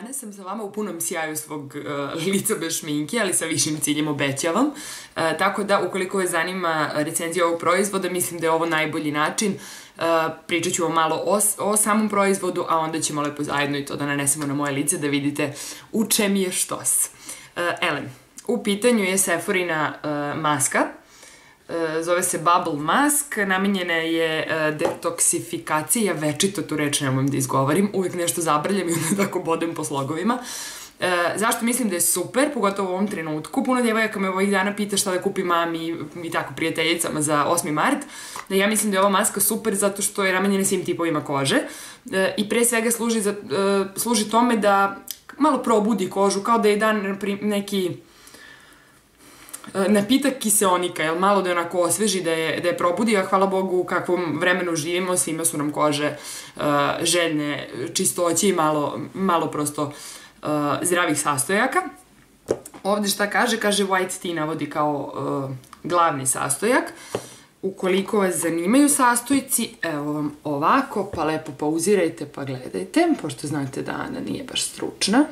Danas sam sa vama u punom sjaju svog lica bez šminke, ali sa višim ciljem, obećavam. Tako da, ukoliko vas zanima recenzija ovog proizvoda, mislim da je ovo najbolji način. Pričat ću vam malo o samom proizvodu, a onda ćemo lepo zajedno i to da nanesemo na moje lice, da vidite u čem je štos. Elem, u pitanju je Sephorina maska. Zove se Bubble Mask, namenjena je detoksifikaciji, ja večito tu reč ne mojem da izgovorim, uvijek nešto zabrljam i onda tako bodem po slogovima. Zašto mislim da je super, pogotovo u ovom trenutku, puno djevojaka me ovih dana pita šta da kupi mami i tako prijateljicama za 8. mart, da ja mislim da je ova maska super zato što je namenjena svim tipovima kože i pre svega služi tome da malo probudi kožu, kao da je dan neki napitak kiseonika, jel malo da je onako osveži, da je probudi, a hvala Bogu u kakvom vremenu živimo, svima su nam kože željne čistoće i malo prosto zdravih sastojaka. Ovde šta kaže? Kaže White Tea navodi kao glavni sastojak. Ukoliko vas zanimaju sastojci, evo vam ovako, pa lepo pauzirajte pa gledajte, pošto znate da Ana nije baš stručna.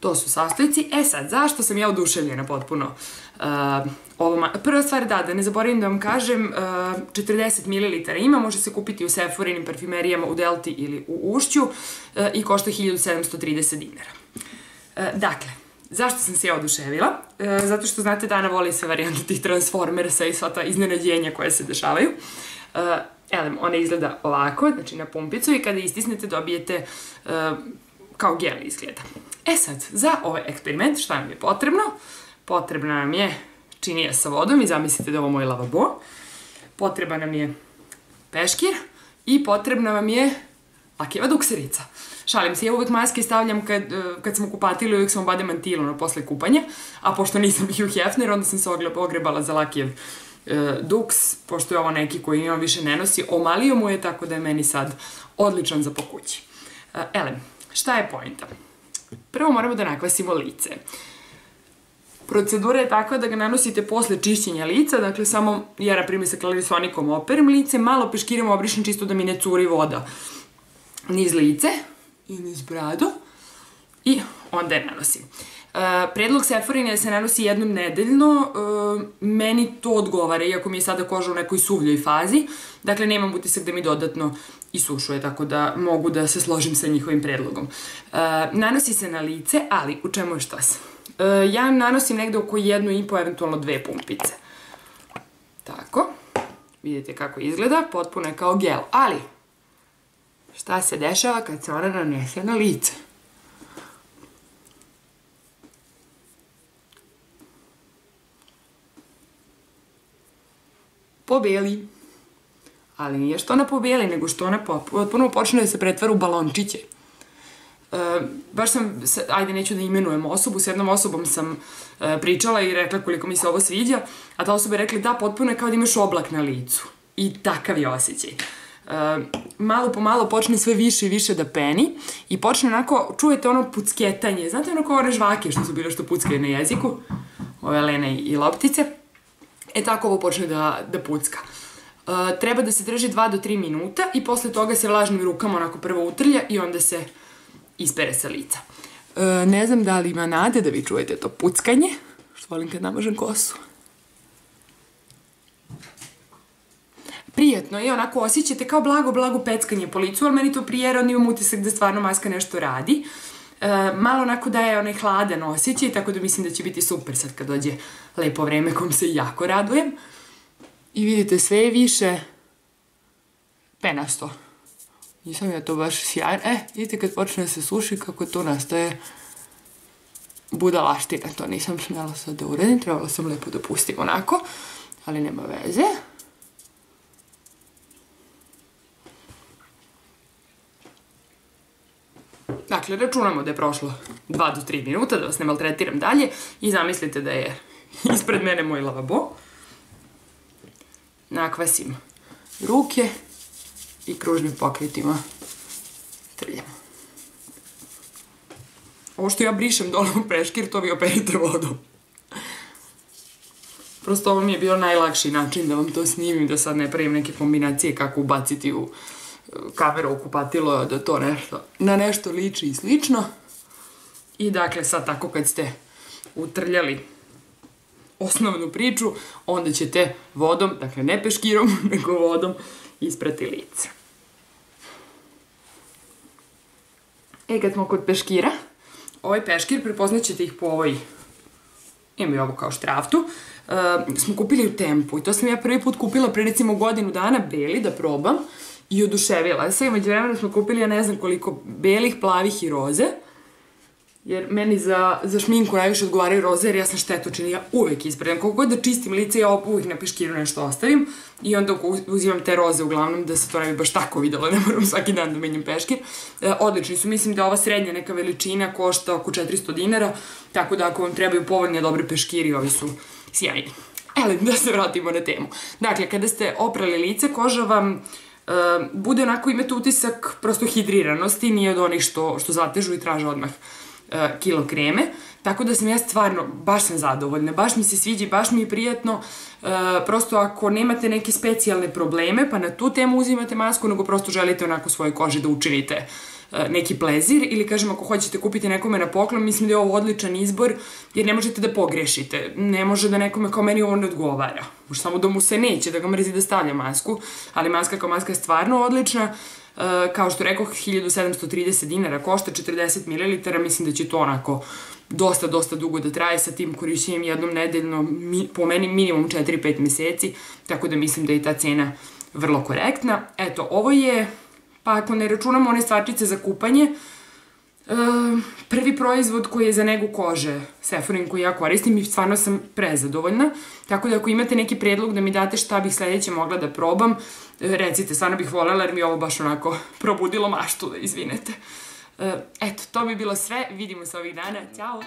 To su sastojci. E sad, zašto sam ja oduševljena potpuno? Prva stvar, da ne zaboravim da vam kažem, 40 ml ima, može se kupiti u Sephorinim parfimerijeama u Delti ili u Ušću i košta 1730 dinara. Dakle, zašto sam se ja oduševila? Zato što znate da Ana voli sve varijante tih Transformersa i sva ta iznenađenja koje se dešavaju. Elem, ona izgleda ovako, znači na pumpicu, i kada istisnete dobijete kao gel izgleda. E sad, za ovaj eksperiment šta nam je potrebno? Potrebna nam je činija sa vodom i zamislite da je ovo moj lavabo. Potreban nam je peškir i potrebna vam je lakeva dukserica. Šalim se, ja uvek maske stavljam kad sam u kupatilu, uvek sam obadem mantilom posle kupanja, a pošto nisam Hugh Hefner, onda sam se ogrebala za lakijev duks, pošto je ovo neki koji imam više ne nosi, omalio mu je, tako da je meni sad odličan za po kući. Elem, šta je poenta? Prvo moramo da nakvasimo lice. Procedura je takva da ga nanosite posle čišćenja lica, dakle samo ja na primjer sa Clarisonikom operem lice, malo peškiram obrišem čisto da mi ne curi voda niz lice i niz bradu i onda je nanosim. Predlog Sephorine je da se nanosi jednom nedeljno, meni to odgovara, iako mi je sada koža u nekoj suvljoj fazi, dakle nemam utisak da mi dodatno isušuje, tako da mogu da se složim sa njihovim predlogom. Nanosi se na lice, ali u čemu je štos? Ja nanosim negde oko 1,5, eventualno 2 pumpice. Tako, vidite kako izgleda, potpuno je kao gel, ali šta se dešava kad se ona nanese na lice? Pobeli. Ali nije što ona pobeli, nego što ona potpuno počne da se pretvara u balončiće. Baš sam, ajde neću da imenujem osobu, s jednom osobom sam pričala i rekla koliko mi se ovo sviđa, a ta osoba je rekla da potpuno je kao da imaš oblak na licu. I takav je osjećaj. Malo po malo počne sve više i više da peni i počne onako, čujete ono pucketanje, znate ono kao one žvake što su bile što puckaju na jeziku, ove Lenjo i Loptice. E tako ovo počne da pucka. Treba da se drži 2 do 3 minuta i posle toga se vlažnim rukama onako prvo utrlja i onda se ispere sa lica. Ne znam da li ima nade da vi čujete to puckanje, što volim kad namažem kosu. Prijetno je, onako osjećate kao blago peckanje po licu, ali meni to prije, onda imam utisak da stvarno maska nešto radi. Malo onako daje onaj hladan osjećaj, tako da mislim da će biti super sad kad dođe lepo vreme, kom se jako radujem. I vidite, sve je više penasto. Nisam ja to baš sjajan. Vidite kad počne se suši kako tu nastaje budalaština. To nisam smela sad da uredim, trebala sam lepo da pustim onako, ali nema veze. Dakle, računamo da je prošlo 2 do 3 minuta, da vas ne maltretiram dalje i zamislite da je ispred mene moj lavabo. Nakvasim ruke i kružnim pokretima trljamo. Ovo što ja brišem dole u peškir, to vi operite vodom. Prosto ovo mi je bio najlakši način da vam to snimim, da sad ne pravim neke kombinacije kako ubaciti u kamera okupatilo da to na nešto liči i slično. I dakle sad tako kad ste utrljali osnovnu priču, onda ćete vodom, dakle ne peškirom, nego vodom isprati lice. E kad smo kod peškira, ovaj peškir prepoznaćete ih po ovoj, imaju ovo kao štraftu, smo kupili u Tempu i to sam ja prvi put kupila pre recimo godinu dana beli da probam i oduševila se. I međuvremenu smo kupili ja ne znam koliko belih, plavih i roze, jer meni za šminku najviše odgovaraju roze jer ja sam štetočina, ja uvek ispredam. Koliko god da čistim lice, ja uvek na peškiru nešto ostavim i onda uzimam te roze uglavnom da se to ne bi baš tako videlo, ne moram svaki dan da menjam peškir. Odlični su, mislim da ova srednja neka veličina košta oko 400 dinara, tako da ako vam trebaju povoljne dobre peškiri, ovi su sjajni. Ali da se vratimo na temu. Dakle, kada ste oprali lice, koža vam bude onako, imate utisak prosto hidriranosti, nije od onih što zatežu i traže odmah kilo kreme, tako da sam ja stvarno baš sam zadovoljna, baš mi se sviđa, baš mi je prijatno. Prosto ako nemate neke specijalne probleme pa na tu temu uzimate masku, nego prosto želite onako svojoj koži da učinite neki plezir, ili kažem ako hoćete kupiti nekome na poklon, mislim da je ovo odličan izbor jer ne možete da pogrešite, ne može da nekome kao meni ovo ne odgovara, možda samo da mu se neće, da ga mrzi da stavlja masku, ali maska kao maska je stvarno odlična. Kao što rekoh, 1730 dinara košta, 40 ml, mislim da će to onako dosta dugo da traje sa tim korišćenjem jednom nedeljno, po meni minimum 4-5 meseci, tako da mislim da je ta cena vrlo korektna. Eto, ovo je, pa ako ne računamo one stvarčice za kupanje, prvi proizvod koji je za negu kože Sephorin koji ja koristim i stvarno sam prezadovoljna, tako da ako imate neki predlog da mi date šta bih sledeće mogla da probam, recite, stvarno bih voljela jer mi je ovo baš onako probudilo maštu, da izvinete. Eto, to bi bilo sve, vidimo se ovih dana, ćao!